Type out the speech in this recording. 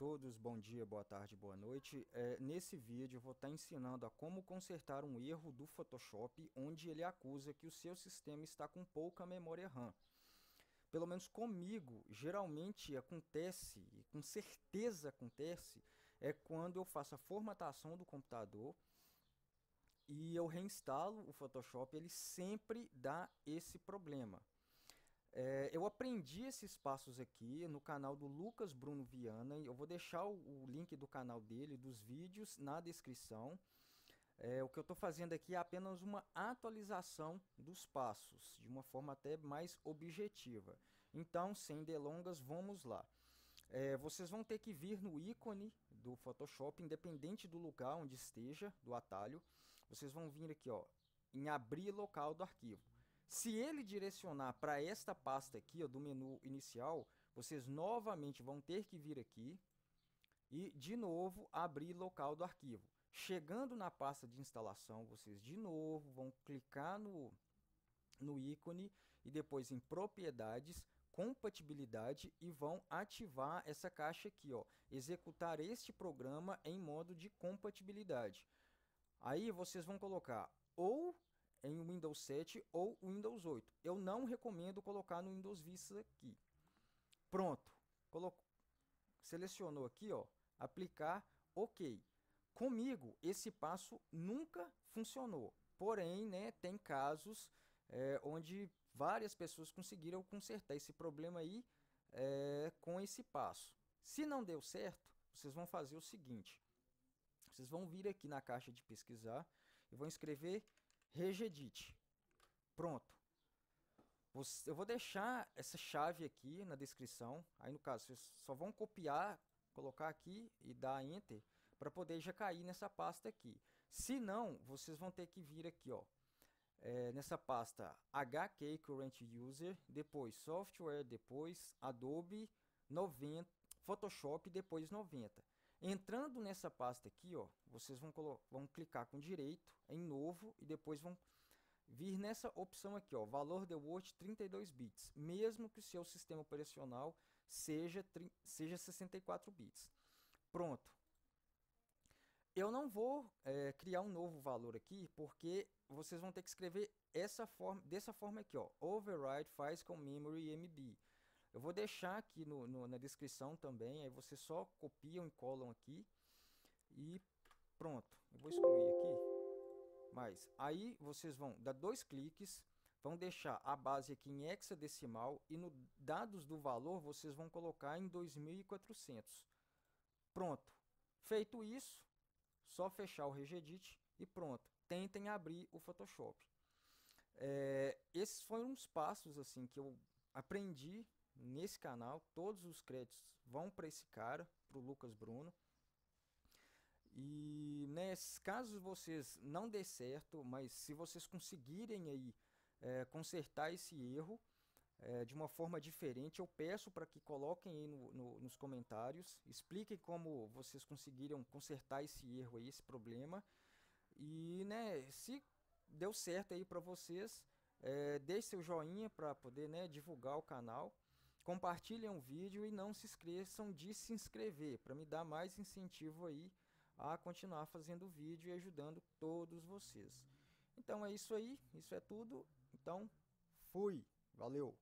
todos, bom dia, boa tarde, boa noite. Nesse vídeo eu vou estar ensinando a como consertar um erro do Photoshop, onde ele acusa que o seu sistema está com pouca memória RAM. Pelo menos comigo, geralmente acontece, e com certeza acontece, é quando eu faço a formatação do computador e eu reinstalo o Photoshop, ele sempre dá esse problema. Eu aprendi esses passos aqui no canal do Lucas Bruno Viana, e eu vou deixar o link do canal dele, dos vídeos, na descrição. O que eu estou fazendo aqui é apenas uma atualização dos passos, de uma forma até mais objetiva. Então, sem delongas, vamos lá. Vocês vão ter que vir no ícone do Photoshop, independente do lugar onde esteja, do atalho. Vocês vão vir aqui, ó, em abrir local do arquivo. Se ele direcionar para esta pasta aqui, ó, do menu inicial, vocês novamente vão ter que vir aqui e, de novo, abrir local do arquivo. Chegando na pasta de instalação, vocês de novo vão clicar no ícone e depois em propriedades, compatibilidade, e vão ativar essa caixa aqui, ó, executar este programa em modo de compatibilidade. Aí vocês vão colocar ou em Windows 7 ou Windows 8. Eu não recomendo colocar no Windows Vista aqui. Pronto. Selecionou aqui, ó, aplicar, OK. Comigo, esse passo nunca funcionou. Porém, né, tem casos onde várias pessoas conseguiram consertar esse problema aí com esse passo. Se não deu certo, vocês vão fazer o seguinte. Vocês vão vir aqui na caixa de pesquisar e vão escrever Regedit. Pronto. Eu vou deixar essa chave aqui na descrição. Aí, no caso, vocês só vão copiar, colocar aqui e dar Enter para poder já cair nessa pasta aqui. Se não, vocês vão ter que vir aqui, ó, nessa pasta HK Current User, depois Software, depois Adobe 90, Photoshop, depois 90. Entrando nessa pasta aqui, ó, vocês vão clicar com direito em novo e depois vão vir nessa opção aqui, ó, valor de Word 32 bits, mesmo que o seu sistema operacional seja 64 bits. Pronto. Eu não vou criar um novo valor aqui, porque vocês vão ter que escrever dessa forma aqui, ó, Override Files com Memory MB. Eu vou deixar aqui na descrição também, aí vocês só copiam e colam aqui e pronto. Eu vou excluir aqui, mas aí vocês vão dar dois cliques, vão deixar a base aqui em hexadecimal e no dados do valor vocês vão colocar em 2400. Pronto. Feito isso, só fechar o Regedit e pronto. Tentem abrir o Photoshop. Esses foram uns passos assim que eu aprendi nesse canal. Todos os créditos vão para esse cara, para o Lucas Bruno. E, né, caso vocês não dê certo, mas se vocês conseguirem aí consertar esse erro de uma forma diferente, eu peço para que coloquem aí nos comentários, expliquem como vocês conseguiram consertar esse erro aí, esse problema. E, né, se deu certo aí para vocês, deixe seu joinha para poder, né, divulgar o canal. Compartilhem o vídeo e não se esqueçam de se inscrever para me dar mais incentivo aí a continuar fazendo vídeo e ajudando todos vocês. Então é isso aí, isso é tudo. Então fui, valeu!